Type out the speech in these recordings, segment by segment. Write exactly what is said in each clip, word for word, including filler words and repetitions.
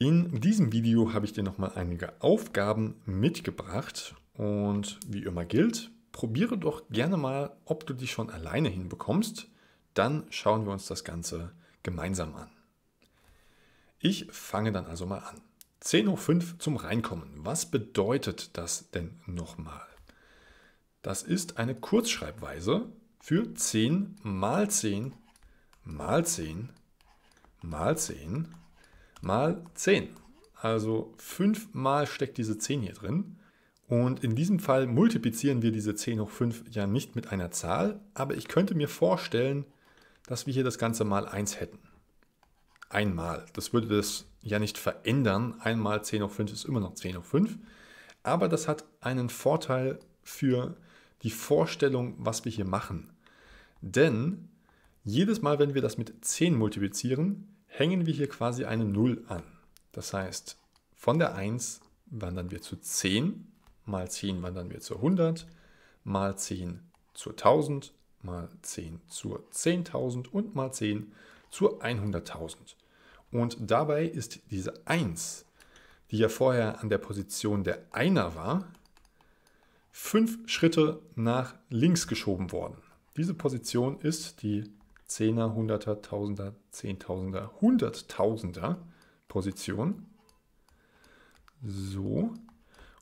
In diesem Video habe ich dir nochmal einige Aufgaben mitgebracht und wie immer gilt, probiere doch gerne mal, ob du die schon alleine hinbekommst, dann schauen wir uns das Ganze gemeinsam an. Ich fange dann also mal an. zehn hoch fünf zum Reinkommen. Was bedeutet das denn nochmal? Das ist eine Kurzschreibweise für zehn mal zehn mal zehn mal zehn mal zehn. Also fünfmal steckt diese zehn hier drin. Und in diesem Fall multiplizieren wir diese zehn hoch fünf ja nicht mit einer Zahl, aber ich könnte mir vorstellen, dass wir hier das Ganze mal eins hätten. Einmal. Das würde das ja nicht verändern. Einmal zehn hoch fünf ist immer noch zehn hoch fünf. Aber das hat einen Vorteil für die Vorstellung, was wir hier machen. Denn jedes Mal, wenn wir das mit zehn multiplizieren, hängen wir hier quasi eine null an. Das heißt, von der eins wandern wir zu zehn, mal zehn wandern wir zu hundert, mal zehn zu tausend, mal zehn zu zehntausend und mal zehn zu hunderttausend. Und dabei ist diese eins, die ja vorher an der Position der Einer war, fünf Schritte nach links geschoben worden. Diese Position ist die Zehner, Hunderter, Tausender, Zehntausender, Hunderttausender Position. So.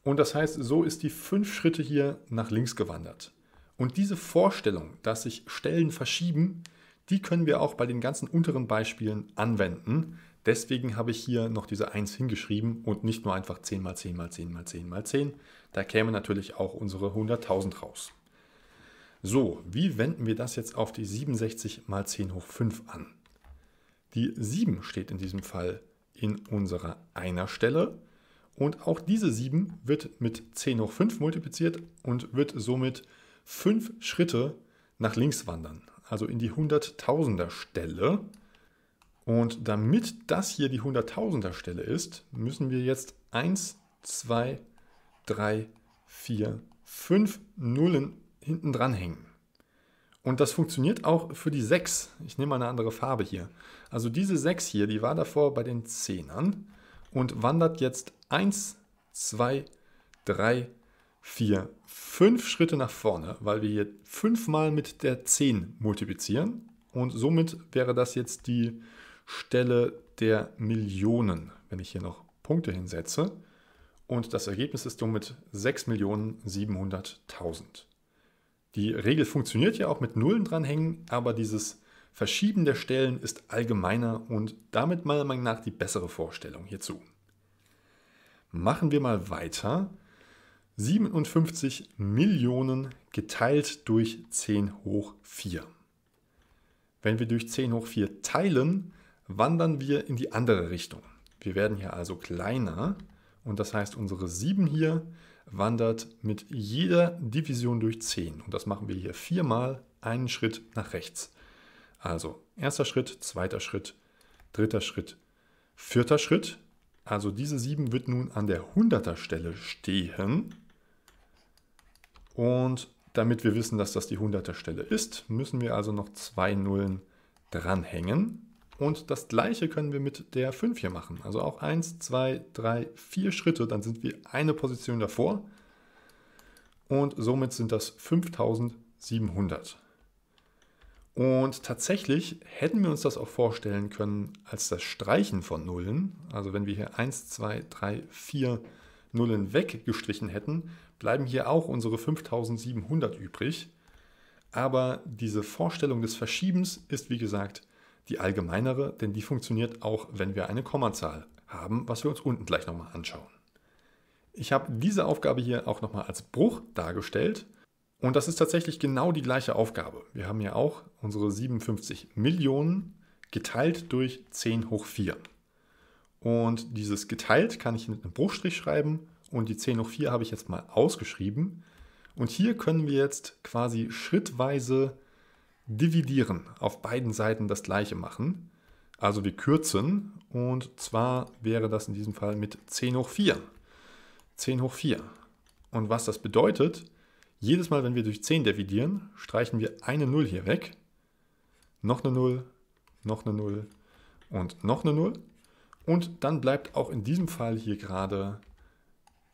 Und das heißt, so ist die fünf Schritte hier nach links gewandert. Und diese Vorstellung, dass sich Stellen verschieben, die können wir auch bei den ganzen unteren Beispielen anwenden. Deswegen habe ich hier noch diese eins hingeschrieben und nicht nur einfach zehn mal zehn mal zehn mal zehn mal zehn. Da käme natürlich auch unsere hunderttausend raus. So, wie wenden wir das jetzt auf die siebenundsechzig mal zehn hoch fünf an? Die sieben steht in diesem Fall in unserer einer Stelle und auch diese sieben wird mit zehn hoch fünf multipliziert und wird somit fünf Schritte nach links wandern, also in die hunderttausender Stelle. Und damit das hier die hunderttausender Stelle ist, müssen wir jetzt eins, zwei, drei, vier, fünf Nullen hinten dran hängen. Und das funktioniert auch für die sechs. Ich nehme mal eine andere Farbe hier. Also diese sechs hier, die war davor bei den Zehnern und wandert jetzt eins, zwei, drei, vier, fünf Schritte nach vorne, weil wir hier fünfmal mit der zehn multiplizieren. Und somit wäre das jetzt die Stelle der Millionen, wenn ich hier noch Punkte hinsetze. Und das Ergebnis ist somit sechs Millionen siebenhunderttausend. Die Regel funktioniert ja auch mit Nullen dranhängen, aber dieses Verschieben der Stellen ist allgemeiner und damit meiner Meinung nach die bessere Vorstellung hierzu. Machen wir mal weiter. siebenundfünfzig Millionen geteilt durch zehn hoch vier. Wenn wir durch zehn hoch vier teilen, wandern wir in die andere Richtung. Wir werden hier also kleiner und das heißt unsere sieben hier wandert mit jeder Division durch zehn. Und das machen wir hier viermal einen Schritt nach rechts. Also erster Schritt, zweiter Schritt, dritter Schritt, vierter Schritt. Also diese sieben wird nun an der hunderter Stelle stehen. Und damit wir wissen, dass das die hunderter Stelle ist, müssen wir also noch zwei Nullen dranhängen. Und das Gleiche können wir mit der fünf hier machen. Also auch eins, zwei, drei, vier Schritte. Dann sind wir eine Position davor. Und somit sind das fünftausendsiebenhundert. Und tatsächlich hätten wir uns das auch vorstellen können als das Streichen von Nullen. Also wenn wir hier eins, zwei, drei, vier Nullen weggestrichen hätten, bleiben hier auch unsere fünftausendsiebenhundert übrig. Aber diese Vorstellung des Verschiebens ist, wie gesagt, die allgemeinere, denn die funktioniert auch, wenn wir eine Kommazahl haben, was wir uns unten gleich nochmal anschauen. Ich habe diese Aufgabe hier auch nochmal als Bruch dargestellt und das ist tatsächlich genau die gleiche Aufgabe. Wir haben ja auch unsere siebenundfünfzig Millionen geteilt durch zehn hoch vier. Und dieses geteilt kann ich mit einem Bruchstrich schreiben und die zehn hoch vier habe ich jetzt mal ausgeschrieben. Und hier können wir jetzt quasi schrittweise dividieren, auf beiden Seiten das gleiche machen. Also wir kürzen und zwar wäre das in diesem Fall mit zehn hoch vier. zehn hoch vier. Und was das bedeutet, jedes Mal, wenn wir durch zehn dividieren, streichen wir eine Null hier weg. Noch eine Null, noch eine Null und noch eine Null. Und dann bleibt auch in diesem Fall hier gerade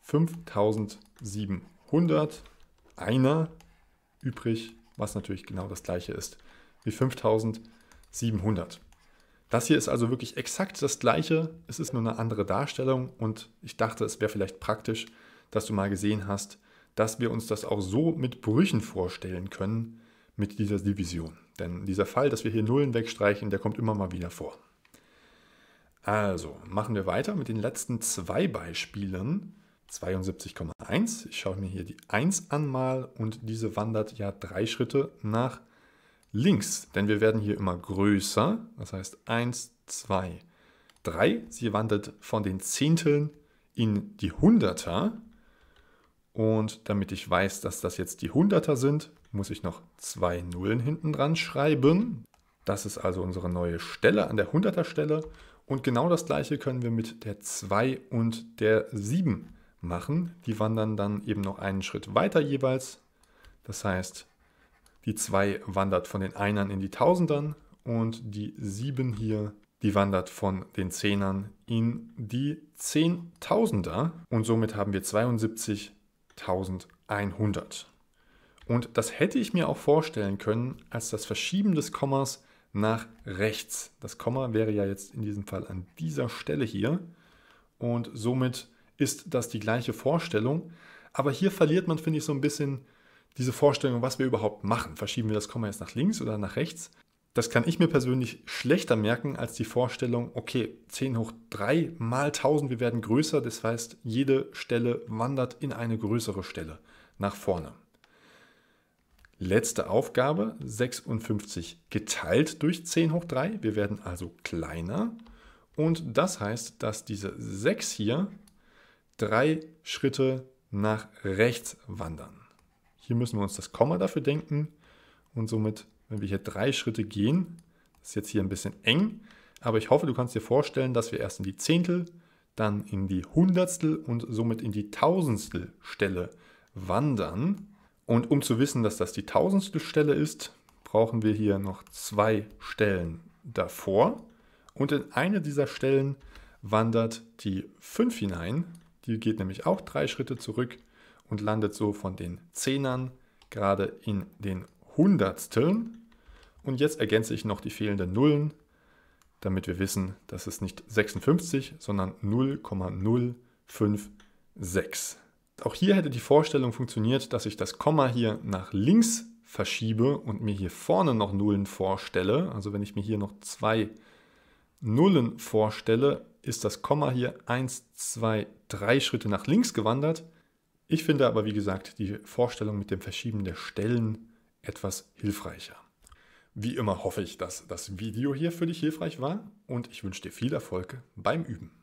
fünftausendsiebenhundert einer übrig, was natürlich genau das gleiche ist wie fünftausendsiebenhundert. Das hier ist also wirklich exakt das gleiche, es ist nur eine andere Darstellung und ich dachte, es wäre vielleicht praktisch, dass du mal gesehen hast, dass wir uns das auch so mit Brüchen vorstellen können mit dieser Division. Denn dieser Fall, dass wir hier Nullen wegstreichen, der kommt immer mal wieder vor. Also machen wir weiter mit den letzten zwei Beispielen. zweiundsiebzig Komma eins, ich schaue mir hier die eins an mal und diese wandert ja drei Schritte nach links, denn wir werden hier immer größer, das heißt eins, zwei, drei. Sie wandert von den Zehnteln in die Hunderter und damit ich weiß, dass das jetzt die Hunderter sind, muss ich noch zwei Nullen hinten dran schreiben. Das ist also unsere neue Stelle an der Hunderter Stelle. Und genau das gleiche können wir mit der zwei und der sieben machen. Die wandern dann eben noch einen Schritt weiter jeweils. Das heißt, die zwei wandert von den Einern in die Tausendern und die sieben hier, die wandert von den Zehnern in die Zehntausender. Und somit haben wir zweiundsiebzigtausendeinhundert. Und das hätte ich mir auch vorstellen können als das Verschieben des Kommas nach rechts. Das Komma wäre ja jetzt in diesem Fall an dieser Stelle hier und somit ist das die gleiche Vorstellung, aber hier verliert man, finde ich, so ein bisschen diese Vorstellung, was wir überhaupt machen. Verschieben wir das Komma jetzt nach links oder nach rechts? Das kann ich mir persönlich schlechter merken als die Vorstellung, okay, zehn hoch drei mal tausend, wir werden größer, das heißt, jede Stelle wandert in eine größere Stelle nach vorne. Letzte Aufgabe, sechsundfünfzig geteilt durch zehn hoch drei. Wir werden also kleiner. Und das heißt, dass diese sechs hier drei Schritte nach rechts wandern. Hier müssen wir uns das Komma dafür denken. Und somit, wenn wir hier drei Schritte gehen, ist jetzt hier ein bisschen eng. Aber ich hoffe, du kannst dir vorstellen, dass wir erst in die Zehntel, dann in die Hundertstel und somit in die Tausendstel Stelle wandern. Und um zu wissen, dass das die tausendstel Stelle ist, brauchen wir hier noch zwei Stellen davor. Und in eine dieser Stellen wandert die fünf hinein. Die geht nämlich auch drei Schritte zurück und landet so von den Zehnern gerade in den Hundertsteln. Und jetzt ergänze ich noch die fehlenden Nullen, damit wir wissen, dass es nicht sechsundfünfzig, sondern null Komma null fünf sechs. Auch hier hätte die Vorstellung funktioniert, dass ich das Komma hier nach links verschiebe und mir hier vorne noch Nullen vorstelle. Also wenn ich mir hier noch zwei Nullen vorstelle, ist das Komma hier eins, zwei, drei Schritte nach links gewandert. Ich finde aber, wie gesagt, die Vorstellung mit dem Verschieben der Stellen etwas hilfreicher. Wie immer hoffe ich, dass das Video hier für dich hilfreich war und ich wünsche dir viel Erfolg beim Üben.